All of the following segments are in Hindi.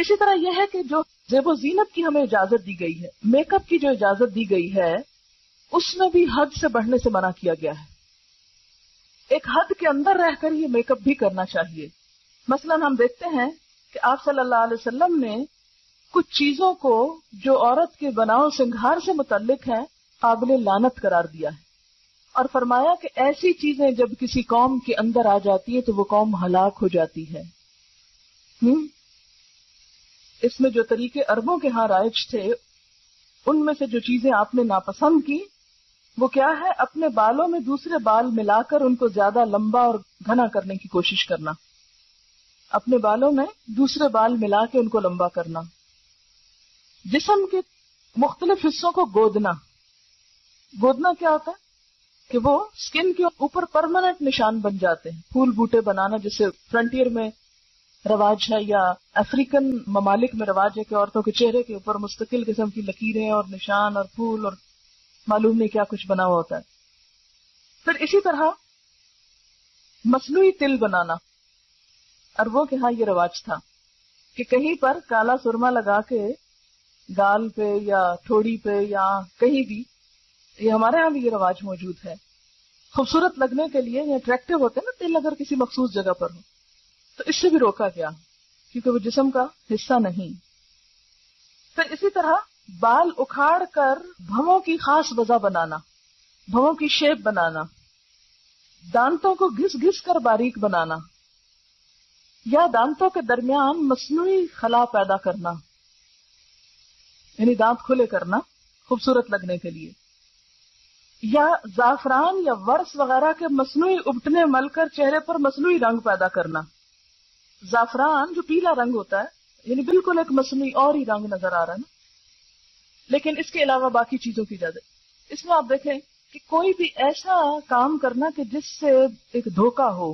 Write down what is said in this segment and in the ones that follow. इसी तरह यह है कि जो ज़ेबो ज़ीनत की हमें इजाजत दी गई है, मेकअप की जो इजाजत दी गई है, उसमें भी हद से बढ़ने से मना किया गया है। एक हद के अंदर रहकर ये मेकअप भी करना चाहिए। मसलन हम देखते हैं कि आप सल्लल्लाहु अलैहि वसल्लम ने कुछ चीजों को जो औरत के बनाव श्रृंगार से मुतल्लिक है काबिले लानत करार दिया है और फरमाया कि ऐसी चीजें जब किसी कौम के अंदर आ जाती है तो वो कौम हलाक हो जाती है। इसमें जो तरीके अरबों के यहाँ राइज थे उनमें से जो चीजें आपने नापसंद की वो क्या है, अपने बालों में दूसरे बाल मिलाकर उनको ज्यादा लंबा और घना करने की कोशिश करना, अपने बालों में दूसरे बाल मिला के उनको लंबा करना, जिस्म के मुख्तलिफ हिस्सों को गोदना। गोदना क्या होता है कि वो स्किन के ऊपर परमानेंट निशान बन जाते हैं। फूल बूटे बनाना जैसे फ्रंटियर में रवाज है या अफ्रीकन ममालिक में रवाज है कि औरतों के चेहरे के ऊपर मुस्तकिल किस्म की लकीरें और निशान और फूल और मालूम नहीं क्या कुछ बना हुआ होता है। फिर इसी तरह मसनूई तिल बनाना, अरबों के यहाँ ये रवाज था कि कहीं पर काला सुरमा लगा के गाल पे या ठोड़ी पे या कहीं भी, ये हमारे यहाँ भी ये रवाज मौजूद है। खूबसूरत लगने के लिए ये अट्रैक्टिव होते हैं ना तिल, अगर किसी मखसूस जगह पर हो तो इससे भी रोका गया क्योंकि वो जिस्म का हिस्सा नहीं। फिर इसी तरह बाल उखाड़ कर भवों की खास वजह बनाना, भवों की शेप बनाना, दांतों को घिस घिस कर बारीक बनाना या दांतों के दरमियान मसनूई खला पैदा करना, यानी दांत खुले करना खूबसूरत लगने के लिए, या जाफरान या वर्स वगैरह के मसनूई उबटने मलकर चेहरे पर मसनूई रंग पैदा करना। जाफरान जो पीला रंग होता है यानी बिल्कुल एक मसनूई और ही रंग नजर आ रहा है ना, लेकिन इसके अलावा बाकी चीजों की इजाजत। इसमें आप देखें कि कोई भी ऐसा काम करना कि जिससे एक धोखा हो,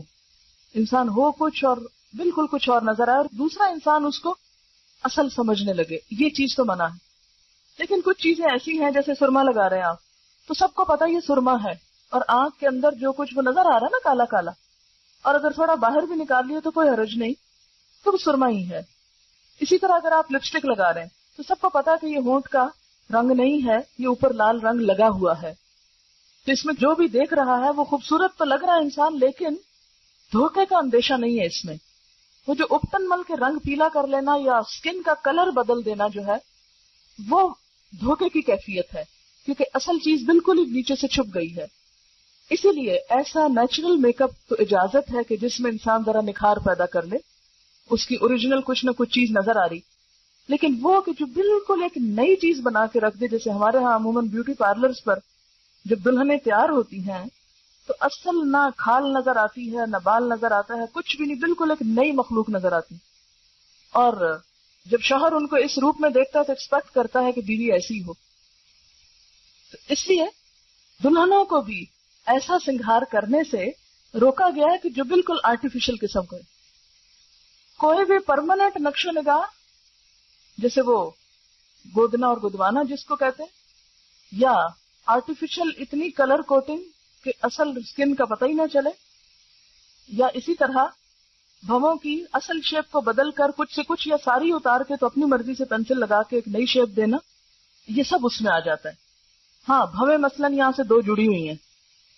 इंसान हो कुछ और बिल्कुल कुछ और नजर आए और दूसरा इंसान उसको असल समझने लगे, ये चीज तो मना है। लेकिन कुछ चीजें ऐसी हैं जैसे सुरमा लगा रहे हैं आप तो सबको पता ये सुरमा है और आंख के अंदर जो कुछ वो नजर आ रहा है ना काला काला, और अगर थोड़ा बाहर भी निकाल लिया तो कोई हर्ज नहीं, तो वो सुरमा ही है। इसी तरह अगर आप लिपस्टिक लगा रहे हैं तो सबको पता है कि ये होंठ का रंग नहीं है, ये ऊपर लाल रंग लगा हुआ है। तो इसमें जो भी देख रहा है वो खूबसूरत तो लग रहा है इंसान, लेकिन धोखे का अंदेशा नहीं है इसमें। वो जो उपटन मल के रंग पीला कर लेना या स्किन का कलर बदल देना जो है वो धोखे की कैफियत है क्योंकि असल चीज बिल्कुल ही नीचे से छुप गई है। इसीलिए ऐसा नेचुरल मेकअप तो इजाजत है कि जिसमें इंसान जरा निखार पैदा कर ले, उसकी ओरिजिनल कुछ ना कुछ चीज नजर आ रही, लेकिन वो कि जो बिल्कुल एक नई चीज बना के रख दे, जैसे हमारे यहाँ अमूमन ब्यूटी पार्लर्स पर जब दुल्हनें तैयार होती हैं तो असल ना खाल नजर आती है ना बाल नजर आता है, कुछ भी नहीं, बिल्कुल एक नई मखलूक नजर आती। और जब शोहर उनको इस रूप में देखता है तो एक्सपेक्ट करता है कि बीवी ऐसी हो। तो इसलिए दुल्हनों को भी ऐसा श्रृंगार करने से रोका गया है कि जो बिल्कुल आर्टिफिशियल किस्म का है। कोई भी परमानेंट नक्शो निगार जैसे वो गोदना और गोदवाना जिसको कहते हैं, या आर्टिफिशियल इतनी कलर कोटिंग कि असल स्किन का पता ही ना चले, या इसी तरह भवों की असल शेप को बदलकर कुछ से कुछ या सारी उतार के तो अपनी मर्जी से पेंसिल लगा के एक नई शेप देना, ये सब उसमें आ जाता है। हाँ, भवें मसलन यहाँ से दो जुड़ी हुई हैं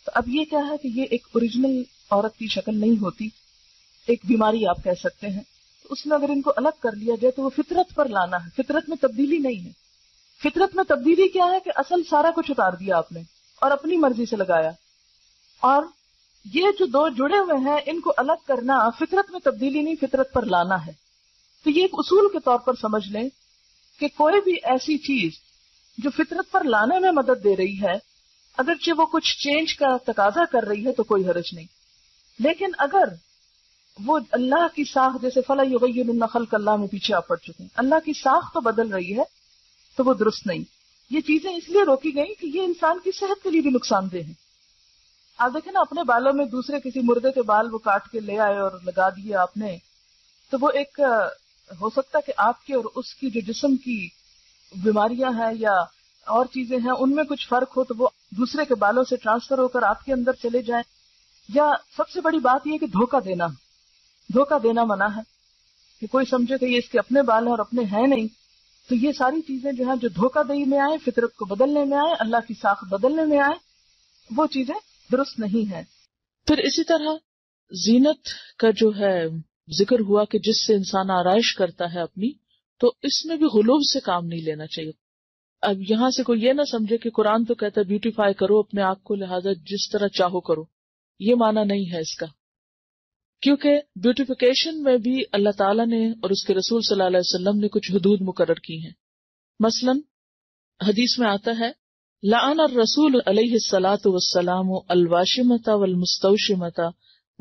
तो अब ये क्या है कि ये एक ओरिजिनल औरत की शक्ल नहीं होती, एक बीमारी आप कह सकते हैं। तो उसमें अगर इनको अलग कर लिया जाए तो वो फितरत पर लाना है, फितरत में तब्दीली नहीं है। फितरत में तब्दीली क्या है कि असल सारा कुछ उतार दिया आपने और अपनी मर्जी से लगाया, और ये जो दो जुड़े हुए हैं इनको अलग करना फितरत में तब्दीली नहीं, फितरत पर लाना है। तो ये एक उसूल के तौर पर समझ लें कि कोई भी ऐसी चीज जो फितरत पर लाने में मदद दे रही है, अगरचे वो कुछ चेंज का तकाजा कर रही है तो कोई हर्ज नहीं, लेकिन अगर वो अल्लाह की साख, जैसे फला युगय्यिमुन खल्क़ल्लाह में पीछे आ पड़ चुके हैं, अल्लाह की साख तो बदल रही है तो वो दुरुस्त नहीं। ये चीजें इसलिए रोकी गई कि ये इंसान की सेहत के लिए भी नुकसानदेह है। आप देखें ना, अपने बालों में दूसरे किसी मुर्दे के बाल वो काट के ले आए और लगा दिए आपने, तो वो एक हो सकता है कि आपके और उसकी जो जिस्म की बीमारियां हैं या और चीजें हैं उनमें कुछ फर्क हो, तो वो दूसरे के बालों से ट्रांसफर होकर आपके अंदर चले जाए। या सबसे बड़ी बात यह कि धोखा देना मना है। कि कोई समझे कि ये इसके अपने बाल हैं और अपने हैं नहीं। तो ये सारी चीजें जो है, जो धोखाधड़ी में आए, फितरत को बदलने में आए, अल्लाह की साख बदलने में आए, वो चीजें दुरुस्त नहीं है। फिर इसी तरह जीनत का जो है जिक्र हुआ कि जिससे इंसान आराइश करता है अपनी, तो इसमें भी गुलूब से काम नहीं लेना चाहिए। अब यहाँ से कोई ये ना समझे कि कुरान तो कहता है ब्यूटीफाई करो अपने आप को, लिहाजा जिस तरह चाहो करो, ये माना नहीं है इसका। क्योंकि ब्यूटिफिकेशन में भी अल्लाह ताला ने और उसके रसूल सल्लल्लाहु अलैहि वसल्लम ने कुछ हदूद मुकर्रर की हैं। मसलन हदीस में आता है लान रसूल अलैहि सलातु वस्सलाम अलवाशिमता वलमुस्तौशिमता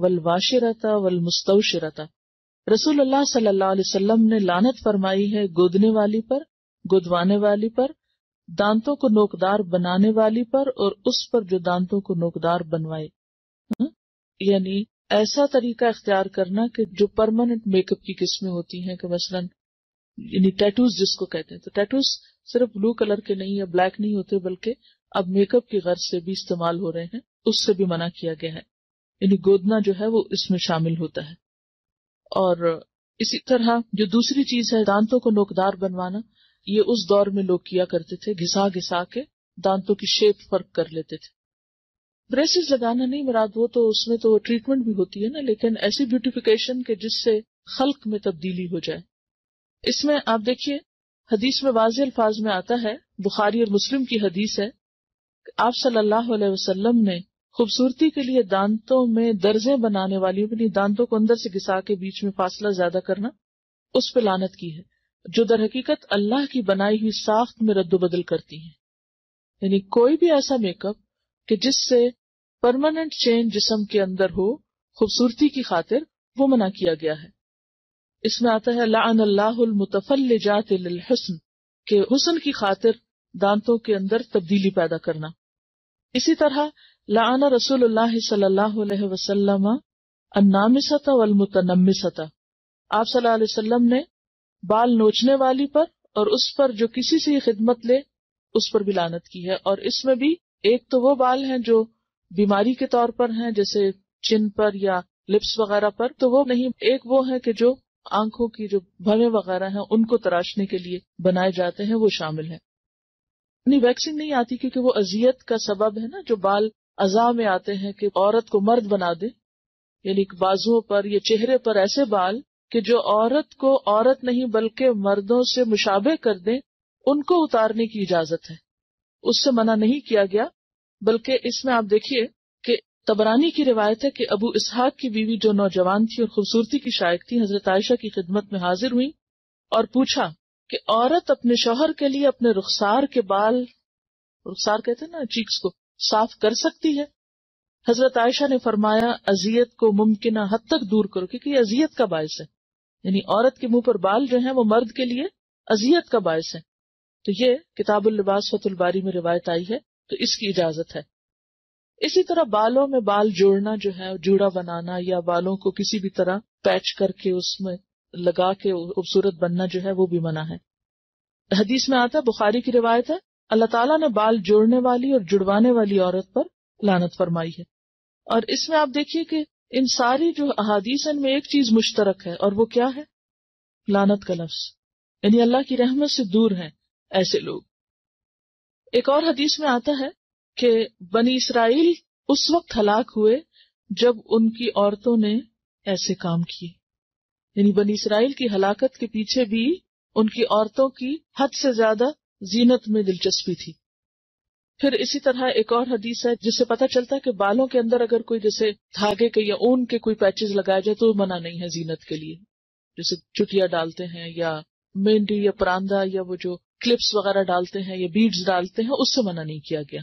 वलवाशिरता वलमुस्तौशिरता, रसूल अल्लाह सल्लल्लाहु अलैहि वसल्लम ने लानत फरमाई है गोदने वाली पर, गोदवाने वाली पर, दांतों को नोकदार बनाने वाली पर और उस पर जो दांतों को नोकदार बनवाए। यानी ऐसा तरीका इख्तियार करना कि जो परमानेंट मेकअप की किस्में होती हैं, कि मसलन यानी टैटूज जिसको कहते हैं, तो टैटूज सिर्फ ब्लू कलर के नहीं या ब्लैक नहीं होते, बल्कि अब मेकअप की गर्ज से भी इस्तेमाल हो रहे हैं, उससे भी मना किया गया है। यानी गोदना जो है वो इसमें शामिल होता है। और इसी तरह जो दूसरी चीज है दांतों को नोकदार बनवाना, ये उस दौर में लोग किया करते थे, घिसा घिसा के दांतों की शेप फर्क कर लेते थे। ब्रेसेस लगाना नहीं मुराद, वो तो उसमें तो ट्रीटमेंट भी होती है ना, लेकिन ऐसी ब्यूटिफिकेशन के जिससे खल्क में तब्दीली हो जाए। इसमें आप देखिए हदीस में वाज़े अल्फाज में आता है, बुखारी और मुस्लिम की हदीस है, आप सल्लल्लाहु अलैहि वसल्लम ने खूबसूरती के लिए दांतों में दर्जें बनाने वाली, अपनी दांतों को अंदर से घिसा के बीच में फासला ज्यादा करना, उस पर लानत की है, जो दर हकीकत अल्लाह की बनाई हुई साख्त में रद्दोबदल करती है। यानी कोई भी ऐसा मेकअप कि जिससे परमानेंट चेंज जिस्म के अंदर हो खूबसूरती की खातिर, वो मना किया गया है। इसमें आता है लान अल्लाहुल मुतफल्लिजात लिल हुस्न, के हुस्न की खातिर दांतों के अंदर तब्दीली पैदा करना। इसी तरह लान रसूलुल्लाह सल्लल्लाहु अलैहि वसल्लम अन्नामिसता वल मुतनम्मिसता, आप सल्लल्लाहु अलैहि वसल्लम ने बाल नोचने वाली पर और उस पर जो किसी से खिदमत ले, उस पर भी लानत की है। और इसमें भी एक तो वो बाल हैं जो बीमारी के तौर पर हैं, जैसे चिन पर या लिप्स वगैरह पर, तो वो नहीं, एक वो है कि जो आंखों की जो भवें वगैरह हैं उनको तराशने के लिए बनाए जाते हैं, वो शामिल है। नहीं, वैक्सिंग नहीं आती क्योंकि वो अजियत का सबब है ना, जो बाल अजा में आते हैं कि औरत को मर्द बना दे, यानी बाजुओं पर या चेहरे पर ऐसे बाल कि जो औरत को औरत नहीं बल्कि मर्दों से मुशाबे कर दें, उनको उतारने की इजाजत है, उससे मना नहीं किया गया। बल्कि इसमें आप देखिए कि तबरानी की रिवायत है कि अबू इसहाक की बीवी जो नौजवान थी और खूबसूरती की शायक थी, हजरत आयशा की खिदमत में हाजिर हुई और पूछा कि औरत अपने शौहर के लिए अपने रुखसार के बाल, रुखसार कहते हैं ना चीक्स को, साफ कर सकती है? हजरत आयशा ने फरमाया अजियत को मुमकिन हद तक दूर करो, क्योंकि ये अजियत का बायस है। यानी औरत के मुंह पर बाल जो है वो मर्द के लिए अजियत का बायस है। तो ये किताबुल लिबास फतुल बारी में रिवायत आई है, तो इसकी इजाजत है। इसी तरह बालों में बाल जोड़ना जो है, जूड़ा बनाना या बालों को किसी भी तरह पैच करके उसमें लगा के खूबसूरत बनना जो है वो भी मना है। हदीस में आता है, बुखारी की रिवायत है, अल्लाह ताला ने बाल जोड़ने वाली और जुड़वाने वाली औरत पर लानत फरमाई है। और इसमें आप देखिए कि इन सारी जो अहादीस में एक चीज मुश्तरक है, और वो क्या है? लानत का लफ्ज, यानी अल्लाह की रहमत से दूर है ऐसे लोग। एक और हदीस में आता है कि बनी इसराइल उस वक्त हलाक हुए जब उनकी औरतों ने ऐसे काम किए। यानी बनी इसराइल की हलाकत के पीछे भी उनकी औरतों की हद से ज्यादा जीनत में दिलचस्पी थी। फिर इसी तरह एक और हदीस है जिससे पता चलता है कि बालों के अंदर अगर कोई जैसे धागे के या ऊन के कोई पैचेस लगाए जाए तो मना नहीं है जीनत के लिए, जैसे चुटिया डालते हैं या मेहंदी या परांदा या वो जो क्लिप्स वगैरह डालते हैं या बीड्स डालते हैं, उससे मना नहीं किया गया,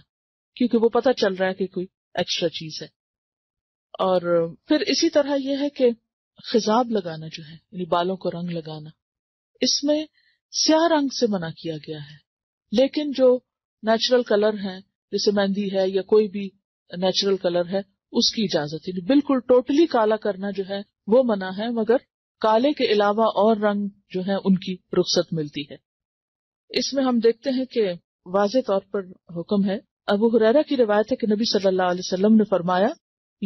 क्योंकि वो पता चल रहा है कि कोई एक्स्ट्रा चीज है। और फिर इसी तरह यह है कि खिजाब लगाना जो है, यानी बालों को रंग लगाना, इसमें स्याह रंग से मना किया गया है। लेकिन जो नेचुरल कलर है, जैसे मेहंदी है या कोई भी नेचुरल कलर है, उसकी इजाजत है। बिल्कुल टोटली काला करना जो है वो मना है, मगर काले के अलावा और रंग जो है उनकी रुख्सत मिलती है। इसमें हम देखते हैं कि वाज़े तौर पर हुक्म है। अबू हुरैरा की रिवायत है कि नबी सल्लल्लाहु अलैहि वसल्लम ने फरमाया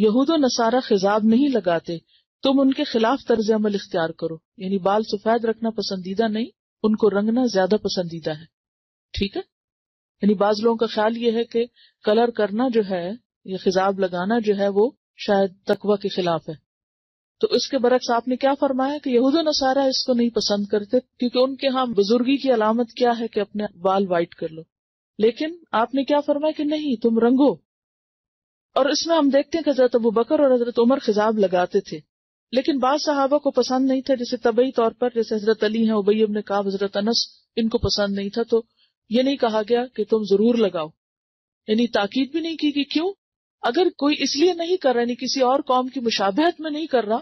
यहूद और नसारा खिजाब नहीं लगाते तुम उनके खिलाफ तर्ज अमल इख्तियार करो, यानी बाल सफेद रखना पसंदीदा नहीं, उनको रंगना ज्यादा पसंदीदा है। ठीक है, यानी बाज लोगों का ख्याल ये है कि कलर करना जो है या खिजाब लगाना जो है वो शायद तकवा के खिलाफ है। तो इसके बरक्स आपने क्या फरमाया कि यहूद और नसारा इसको नहीं पसंद करते, क्योंकि उनके यहाँ बुजुर्गी की अलामत क्या है कि अपने बाल वाइट कर लो। लेकिन आपने क्या फरमाया कि नहीं, तुम रंगो। और इसमें हम देखते हैं कि हजरत अबू बकर और हजरत उमर खिजाब लगाते थे, लेकिन बाद सहाबा को पसंद नहीं था। जैसे तबई तौर पर जैसे हजरत अली है, उबई इब्न काब, हजरत अनस, इनको पसंद नहीं था। तो ये नहीं कहा गया कि तुम जरूर लगाओ, यानी ताकीद भी नहीं की कि क्यों। अगर कोई इसलिए नहीं कर रहा, यानी किसी और कौम की मुशाबहत में नहीं कर रहा,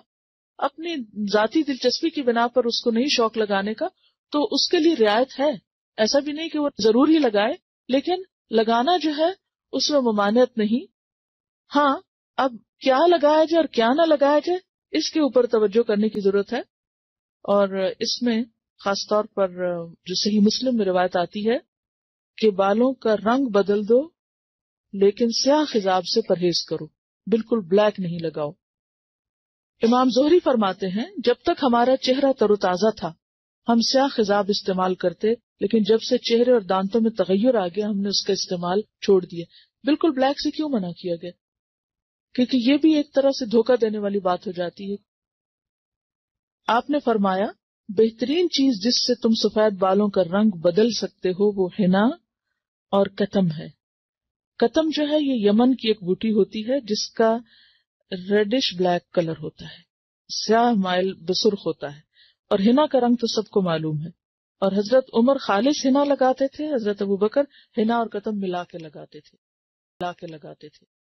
अपनी जाती दिलचस्पी की बिना पर उसको नहीं शौक लगाने का, तो उसके लिए रियायत है। ऐसा भी नहीं कि वो जरूर ही लगाए, लेकिन लगाना जो है उसमें ममानियत नहीं। हाँ, अब क्या लगाया जाए और क्या ना लगाया जाए इसके ऊपर तवज्जो करने की जरूरत है। और इसमें खासतौर पर जो सही मुस्लिम में रिवायत आती है कि बालों का रंग बदल दो लेकिन स्याह खिजाब से परहेज करो, बिल्कुल ब्लैक नहीं लगाओ। इमाम जोहरी फरमाते हैं, जब तक हमारा चेहरा तरोताजा था हम स्याह खिजाब इस्तेमाल करते, लेकिन जब से चेहरे और दांतों में तगय्युर आ गया हमने उसका इस्तेमाल छोड़ दिया। बिल्कुल ब्लैक से क्यों मना किया गया? क्योंकि ये भी एक तरह से धोखा देने वाली बात हो जाती है। आपने फरमाया, बेहतरीन चीज जिससे तुम सफेद बालों का रंग बदल सकते हो वो हिना और कतम है। कतम जो है ये यमन की एक बूटी होती है जिसका रेडिश ब्लैक कलर होता है, स्याह माइल बसुर्ख होता है। और हिना का रंग तो सबको मालूम है। और हजरत उमर खालिश हिना लगाते थे, हजरत अबू बकर हिना और कतम मिला के लगाते थे।